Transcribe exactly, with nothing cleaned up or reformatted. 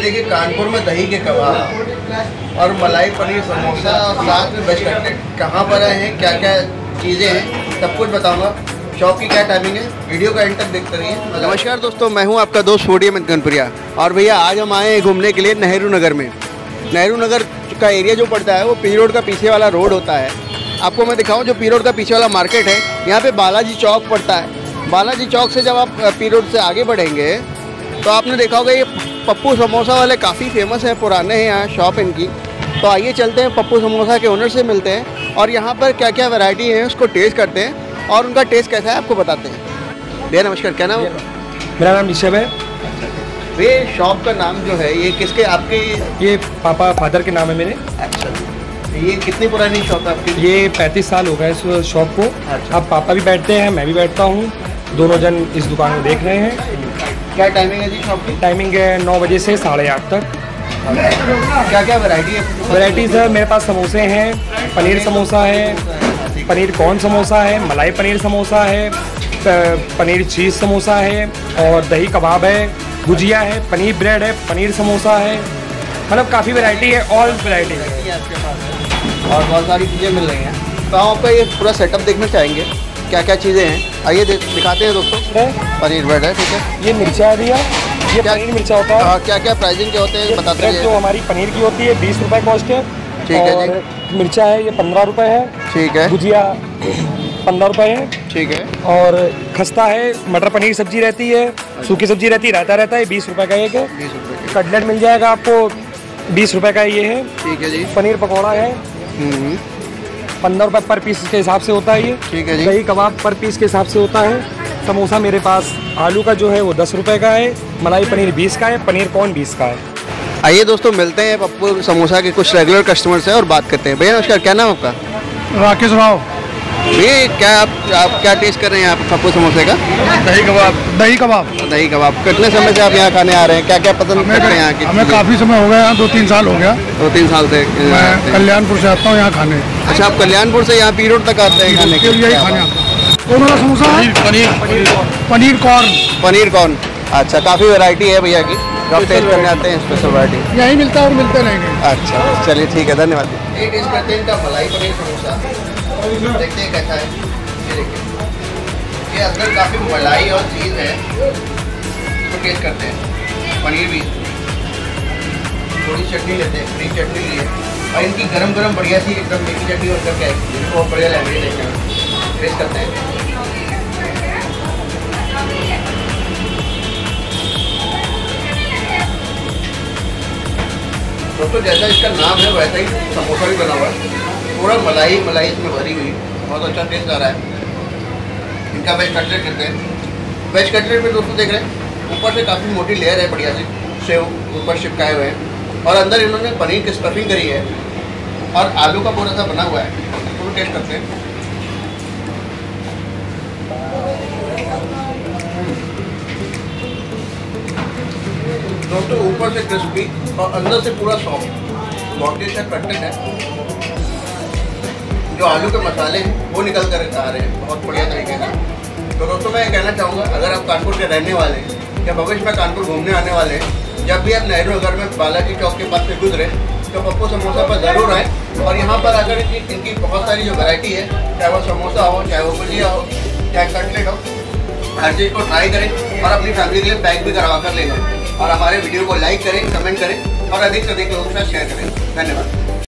ये देखिए कानपुर में दही के कबाब और मलाई पनीर समोसा और साथ में वेज कटलेट। कहाँ पर आए हैं, क्या क्या चीज़ें हैं, सब कुछ बताऊंगा। शॉप की क्या टाइमिंग है, वीडियो का एंड तक देखते रहिए। नमस्कार दोस्तों, मैं हूँ आपका दोस्त फूडिय अमित कानपुरिया। और भैया आज हम आए हैं घूमने के लिए नेहरू नगर में। नेहरू नगर का एरिया जो पड़ता है वो पी रोड का पीछे वाला रोड होता है। आपको मैं दिखाऊँ जो पी रोड का पीछे वाला मार्केट है, यहाँ पर बालाजी चौक पड़ता है। बालाजी चौक से जब आप पी रोड से आगे बढ़ेंगे तो आपने देखा होगा ये पप्पू समोसा वाले काफ़ी फेमस है, पुराने हैं यहाँ शॉप इनकी। तो आइए चलते हैं पप्पू समोसा के ओनर से मिलते हैं और यहाँ पर क्या क्या वैरायटी है उसको टेस्ट करते हैं और उनका टेस्ट कैसा है आपको बताते हैं। भैया नमस्कार, क्या नाम? मेरा नाम ऋषभ है। भैया शॉप का नाम जो है ये किसके, आपके? ये पापा फादर के नाम है मेरे। अच्छा, ये कितनी पुरानी शॉप है आपकी? ये पैंतीस साल हो गए इस शॉप को। अब पापा भी बैठते हैं, मैं भी बैठता हूँ, दोनों जन इस दुकान को देख रहे हैं। क्या टाइमिंग है जी शॉप की? टाइमिंग है नौ बजे से साढ़े आठ तक। क्या क्या वैरायटी है? वैरायटीज है मेरे पास, समोसे हैं, पनीर समोसा है, पनीर कॉर्न समोसा है, मलाई पनीर समोसा है, पनीर चीज़ समोसा है और दही कबाब है, गुजिया है, पनीर ब्रेड है, पनीर समोसा है, मतलब काफ़ी वैरायटी है। ऑल वैरायटी है आपके पास और बहुत सारी चीज़ें मिल रही हैं। तो हम आपका ये पूरा सेटअप देखना चाहेंगे, क्या क्या चीज़ें हैं, आइए दिखाते हैं दोस्तों। पनीर ब्रेड है, ठीक है। ये मिर्चा है भैया, ये पनीर मिर्चा होता है। क्या क्या प्राइसिंग के होते हैं बताते हैं। जो हमारी पनीर की होती है बीस रुपये कॉस्ट है, ठीक है जी। मिर्चा है ये पंद्रह रुपये है, ठीक है। गुजिया पंद्रह रुपये है, ठीक है। और खस्ता है, मटर पनीर सब्जी रहती है, सूखी सब्जी रहती है, रायता रहता है, बीस रुपये का एक है। कटलेट मिल जाएगा आपको बीस रुपये का ये है, ठीक है जी। पनीर पकौड़ा है पंद्रह रुपये पर पीस के हिसाब से होता है ये, ठीक है जी। दही कबाब पर पीस के हिसाब से होता है। समोसा मेरे पास आलू का जो है वो दस रुपये का है, मलाई पनीर बीस का है, पनीर कॉर्न बीस का है। आइए दोस्तों मिलते हैं पप्पू समोसा के कुछ रेगुलर कस्टमर्स हैं और बात करते हैं। भैया नमस्कार, क्या नाम आपका? राकेश राव। भैया क्या आप आप क्या टेस्ट कर रहे हैं आप पप्पू समोसे का? दही कबाब। दही कबाब दही कबाब कितने समय से आप यहाँ खाने आ रहे हैं, क्या क्या पसंद करते हैं यहाँ की? हमें काफ़ी समय हो गया, यहाँ दो तीन साल हो गया। दो तीन साल से मैं कल्याणपुर से आता हूँ यहाँ खाने। अच्छा, आप कल्याणपुर से यहाँ पी रोड तक आते हैं खाने के लिए? खाने आता हूँ। तो मेरा समोसा पनीर पनीर कॉर्न पनीर कॉर्न अच्छा, काफ़ी वैरायटी है भैया की, आप टेस्ट करने आते हैं। स्पेशल वैरायटी यही मिलता है और मिलते रहेंगे। अच्छा चलिए ठीक है, धन्यवाद। ये टेस्ट करते हैं इनका मलाई पनीर समोसा, देखते हैं कैसा है। ये देखिए ये अंदर काफ़ी मलाई और चीज़ है, इसको टेस्ट करते हैं। पनीर भी, थोड़ी चटनी लेते हैं, फ्री चटनी ली है और इनकी गरम गरम बढ़िया सी एकदम मीठी चटनी और करके बहुत बढ़िया लग रही है। टेस्ट करते हैं। दोस्तों जैसा इसका नाम है वैसा ही समोसा भी बना हुआ है, पूरा मलाई मलाई इसमें भरी हुई, बहुत अच्छा टेस्ट आ रहा है। इनका वेज कटलेट करते हैं। वेज कटलेट में दोस्तों देख रहे हैं ऊपर से काफ़ी मोटी लेयर है, बढ़िया सी सेव ऊपर चिपकाए हुए हैं और अंदर इन्होंने पनीर की स्टफिंग करी है और आलू का बोरा सा बना हुआ है। पूरा टेस्ट करते हैं। दोस्तों ऊपर से क्रिस्पी और अंदर से पूरा सॉफ्ट, बहुत टेस्टी कंटेंट है। जो आलू के मसाले हैं वो निकल कर आ रहे हैं बहुत बढ़िया तरीके से। तो दोस्तों मैं कहना चाहूँगा अगर आप कानपुर के रहने वाले हैं या भविष्य में कानपुर घूमने आने वाले हैं, जब भी आप नेहरू नगर में बालाजी चौक के पास से गुजरे तो पप्पू समोसा पर ज़रूर आएँ। और यहाँ पर अगर इनकी बहुत सारी जो वैरायटी है, चाहे वो समोसा हो, चाहे वो गुजिया हो, चाहे कटलेट हो, हर चीज़ को ट्राई करें और अपनी फैमिली के लिए पैक भी करवा कर ले जाएँ। और हमारे वीडियो को लाइक करें, कमेंट करें और अधिक से अधिक लोगों के साथ शेयर करें। धन्यवाद।